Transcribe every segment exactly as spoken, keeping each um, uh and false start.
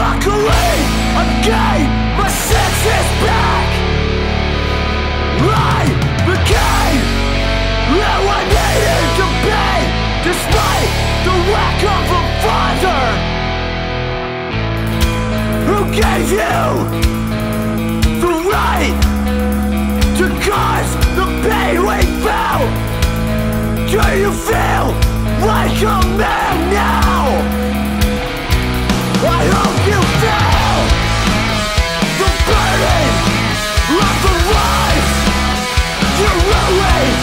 Luckily, I gained my senses back. I became who I needed to be, despite the lack of a father who gave you the right to cause the pain we felt. Do you feel like a man now? I hope you feel the burden of the life you ruined.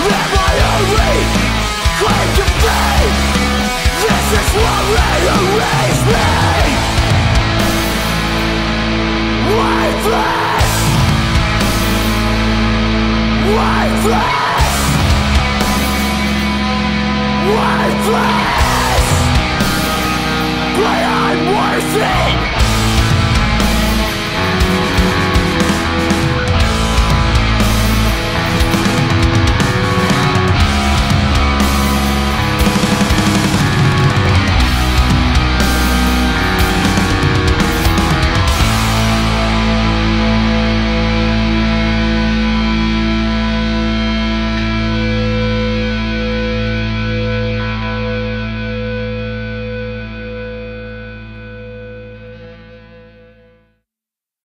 Am I only claim to be? This is what raised me. Lifeless, lifeless, lifeless. But I'm worth it!